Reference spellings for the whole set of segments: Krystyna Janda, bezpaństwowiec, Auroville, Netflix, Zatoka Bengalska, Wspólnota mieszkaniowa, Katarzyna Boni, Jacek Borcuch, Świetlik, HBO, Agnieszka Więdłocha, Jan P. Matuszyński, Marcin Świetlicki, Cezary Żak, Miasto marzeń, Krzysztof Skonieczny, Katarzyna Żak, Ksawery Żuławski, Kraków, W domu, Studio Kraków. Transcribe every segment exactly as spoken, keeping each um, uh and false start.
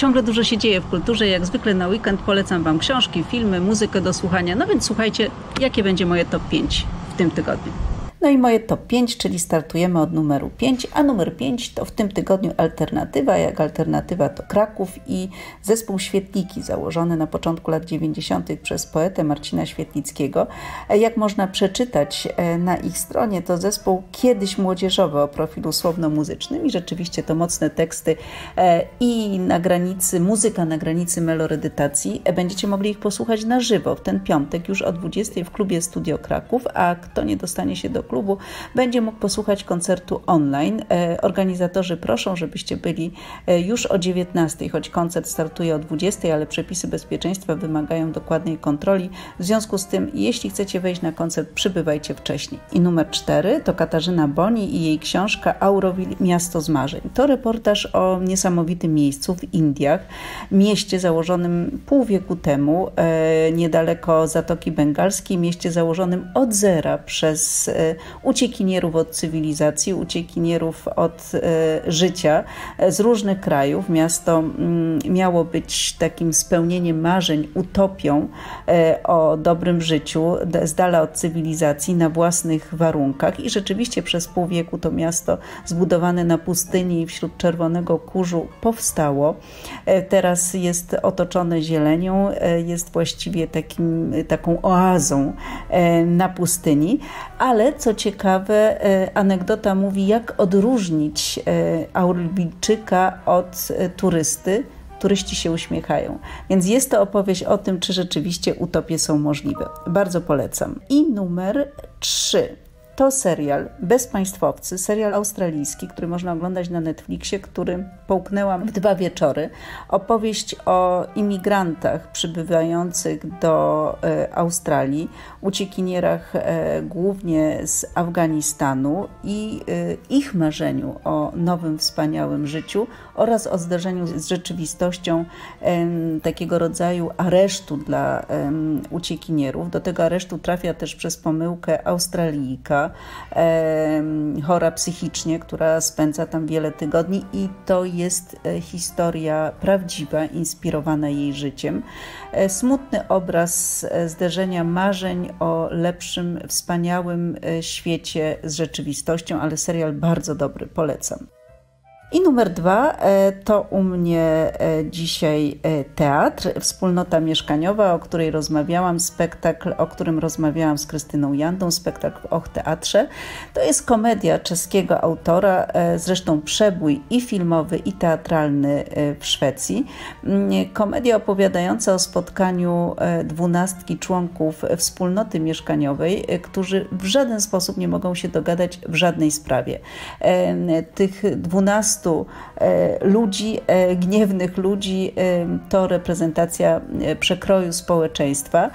ciągle dużo się dzieje w kulturze. Jak zwykle na weekend polecam Wam książki, filmy, muzykę do słuchania. No więc słuchajcie, jakie będzie moje top pięć w tym tygodniu. No i moje top pięć, czyli startujemy od numeru pięć, a numer pięć to w tym tygodniu alternatywa. Jak alternatywa to Kraków i zespół Świetliki, założony na początku lat dziewięćdziesiątych przez poetę Marcina Świetlickiego. Jak można przeczytać na ich stronie, to zespół kiedyś młodzieżowy o profilu słowno-muzycznym i rzeczywiście to mocne teksty i na granicy, muzyka na granicy meloredytacji. Będziecie mogli ich posłuchać na żywo w ten piątek już o dwudziestej w klubie Studio Kraków, a kto nie dostanie się do klubu, będzie mógł posłuchać koncertu online. Organizatorzy proszą, żebyście byli już o dziewiętnastej, choć koncert startuje o dwudziestej, ale przepisy bezpieczeństwa wymagają dokładnej kontroli. W związku z tym, jeśli chcecie wejść na koncert, przybywajcie wcześniej. I numer cztery to Katarzyna Boni i jej książka Auroville. Miasto marzeń. To reportaż o niesamowitym miejscu w Indiach, mieście założonym pół wieku temu, niedaleko Zatoki Bengalskiej, mieście założonym od zera przez uciekinierów od cywilizacji, uciekinierów od e, życia z różnych krajów. Miasto m, miało być takim spełnieniem marzeń, utopią e, o dobrym życiu, d- z dala od cywilizacji, na własnych warunkach i rzeczywiście przez pół wieku to miasto zbudowane na pustyni wśród czerwonego kurzu powstało. E, teraz jest otoczone zielenią, e, jest właściwie takim, taką oazą e, na pustyni, ale co ciekawe, anegdota mówi, jak odróżnić Aurovilczyka od turysty. Turyści się uśmiechają. Więc jest to opowieść o tym, czy rzeczywiście utopie są możliwe. Bardzo polecam. I numer trzy. To serial Bezpaństwowcy, serial australijski, który można oglądać na Netflixie, który połknęłam w dwa wieczory. Opowieść o imigrantach przybywających do e, Australii, uciekinierach e, głównie z Afganistanu i e, ich marzeniu o nowym, wspaniałym życiu oraz o zderzeniu z rzeczywistością e, takiego rodzaju aresztu dla e, uciekinierów. Do tego aresztu trafia też przez pomyłkę Australijka, chora psychicznie, która spędza tam wiele tygodni i to jest historia prawdziwa, inspirowana jej życiem. Smutny obraz zderzenia marzeń o lepszym, wspaniałym świecie z rzeczywistością, ale serial bardzo dobry, polecam. I numer dwa to u mnie dzisiaj teatr, Wspólnota mieszkaniowa, o której rozmawiałam, spektakl, o którym rozmawiałam z Krystyną Jandą, spektakl o teatrze. To jest komedia czeskiego autora, zresztą przebój i filmowy, i teatralny w Szwecji. Komedia opowiadająca o spotkaniu dwunastki członków wspólnoty mieszkaniowej, którzy w żaden sposób nie mogą się dogadać w żadnej sprawie. Tych dwunastu ludzi, gniewnych ludzi, to reprezentacja przekroju społeczeństwa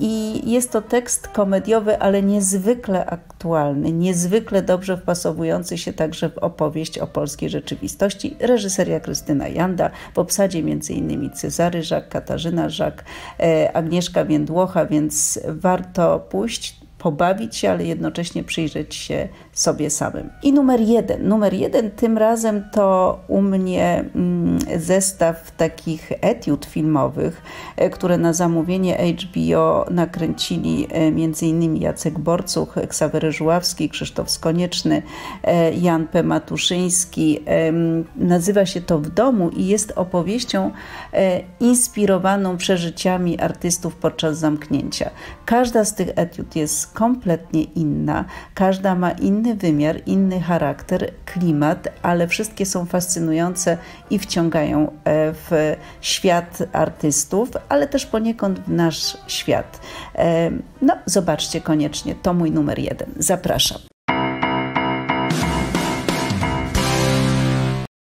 i jest to tekst komediowy, ale niezwykle aktualny, niezwykle dobrze wpasowujący się także w opowieść o polskiej rzeczywistości. Reżyseria Krystyna Janda, w obsadzie między innymi Cezary Żak, Katarzyna Żak, Agnieszka Więdłocha, więc warto pójść, pobawić się, ale jednocześnie przyjrzeć się sobie samym. I numer jeden. Numer jeden tym razem to u mnie zestaw takich etiud filmowych, które na zamówienie H B O nakręcili między innymi Jacek Borcuch, Ksawery Żuławski, Krzysztof Skonieczny, Jan P. Matuszyński. Nazywa się to W domu i jest opowieścią inspirowaną przeżyciami artystów podczas zamknięcia. Każda z tych etiud jest kompletnie inna, każda ma inny wymiar, inny charakter, klimat, ale wszystkie są fascynujące i wciągają w świat artystów, ale też poniekąd w nasz świat. No, zobaczcie koniecznie, to mój numer jeden. Zapraszam.